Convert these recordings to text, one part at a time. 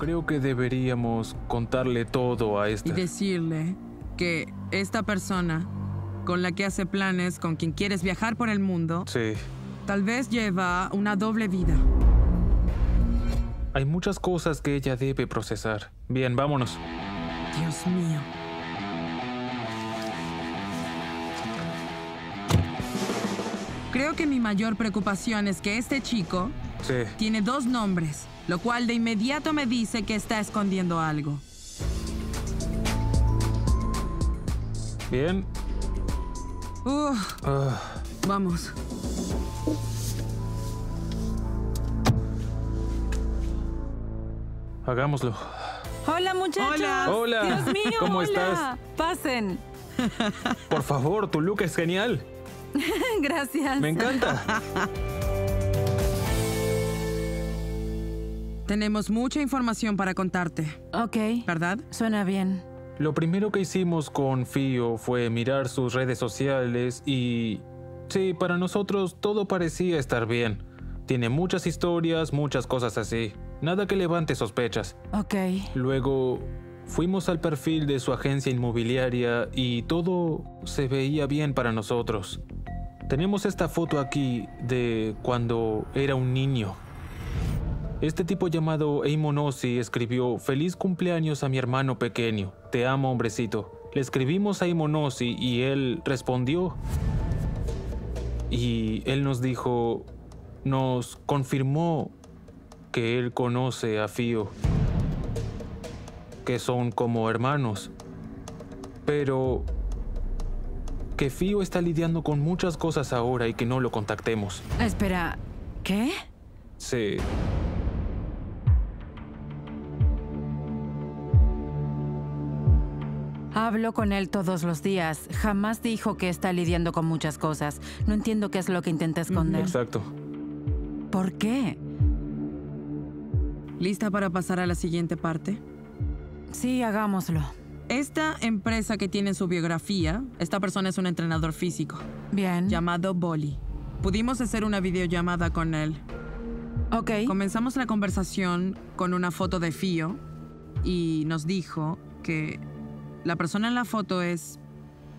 Creo que deberíamos contarle todo a Esther. Y decirle que esta persona con la que hace planes, con quien quieres viajar por el mundo... Sí. Tal vez lleva una doble vida. Hay muchas cosas que ella debe procesar. Bien, vámonos. Dios mío. Creo que mi mayor preocupación es que este chico... Sí. Tiene dos nombres, lo cual de inmediato me dice que está escondiendo algo. Bien. Vamos. Hagámoslo. Hola, muchachos. Hola. Dios mío, ¿cómo estás? Pasen. Por favor, tu look es genial. Gracias. Me encanta. Tenemos mucha información para contarte. Ok. ¿Verdad? Suena bien. Lo primero que hicimos con Fío fue mirar sus redes sociales y... Sí, para nosotros todo parecía estar bien. Tiene muchas historias, muchas cosas así. Nada que levante sospechas. Ok. Luego fuimos al perfil de su agencia inmobiliaria y todo se veía bien para nosotros. Tenemos esta foto aquí de cuando era un niño. Este tipo llamado Eimonosi escribió: feliz cumpleaños a mi hermano pequeño, te amo hombrecito. Le escribimos a Eimonosi y él respondió. Y él nos dijo, nos confirmó que él conoce a Fío, que son como hermanos, pero que Fío está lidiando con muchas cosas ahora y que no lo contactemos. Espera, ¿qué? Sí. Hablo con él todos los días. Jamás dijo que está lidiando con muchas cosas. No entiendo qué es lo que intenta esconder. Exacto. ¿Por qué? ¿Lista para pasar a la siguiente parte? Sí, hagámoslo. Esta empresa que tiene en su biografía, esta persona es un entrenador físico. Bien. Llamado Boli. Pudimos hacer una videollamada con él. Ok. Comenzamos la conversación con una foto de Fío y nos dijo que... La persona en la foto es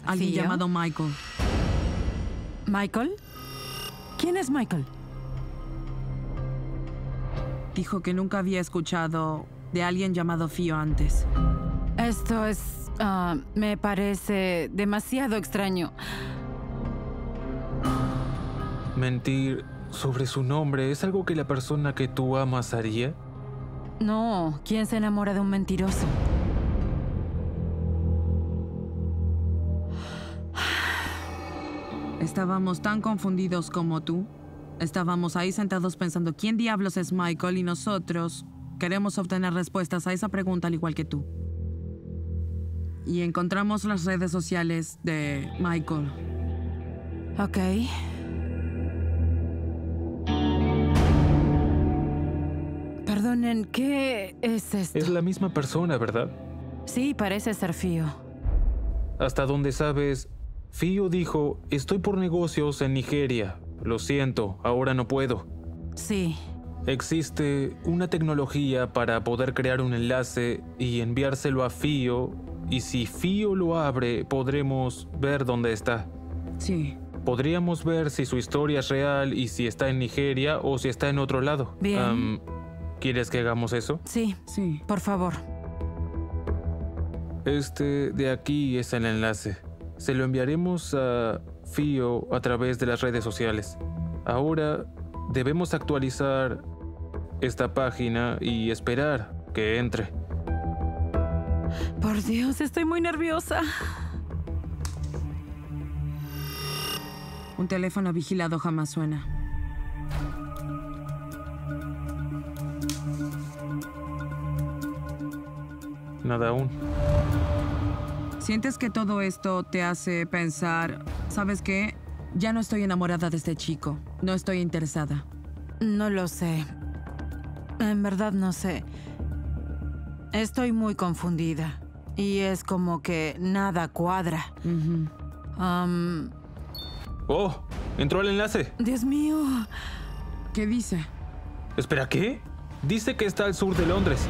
alguien llamado Michael. ¿Michael? ¿Quién es Michael? Dijo que nunca había escuchado de alguien llamado Fío antes. Esto es... me parece demasiado extraño. Mentir sobre su nombre es algo que la persona que tú amas haría. No, ¿quién se enamora de un mentiroso? Estábamos tan confundidos como tú. Estábamos ahí sentados pensando quién diablos es Michael y nosotros queremos obtener respuestas a esa pregunta al igual que tú. Y encontramos las redes sociales de Michael. Ok. Perdonen, ¿qué es esto? Es la misma persona, ¿verdad? Sí, parece ser Fío. Hasta donde sabes... Fío dijo, estoy por negocios en Nigeria. Lo siento, ahora no puedo. Sí. Existe una tecnología para poder crear un enlace y enviárselo a Fío. Y si Fío lo abre, podremos ver dónde está. Sí. Podríamos ver si su historia es real y si está en Nigeria o si está en otro lado. Bien. ¿Quieres que hagamos eso? Sí, sí. Por favor. Este de aquí es el enlace. Se lo enviaremos a Fío a través de las redes sociales. Ahora debemos actualizar esta página y esperar que entre. Por Dios, estoy muy nerviosa. Un teléfono vigilado jamás suena. Nada aún. ¿Sientes que todo esto te hace pensar, ¿sabes qué? Ya no estoy enamorada de este chico. No estoy interesada. No lo sé. En verdad no sé. Estoy muy confundida. Y es como que nada cuadra. ¡Oh! ¡Entró el enlace! ¡Dios mío! ¿Qué dice? Espera, ¿qué? Dice que está al sur de Londres.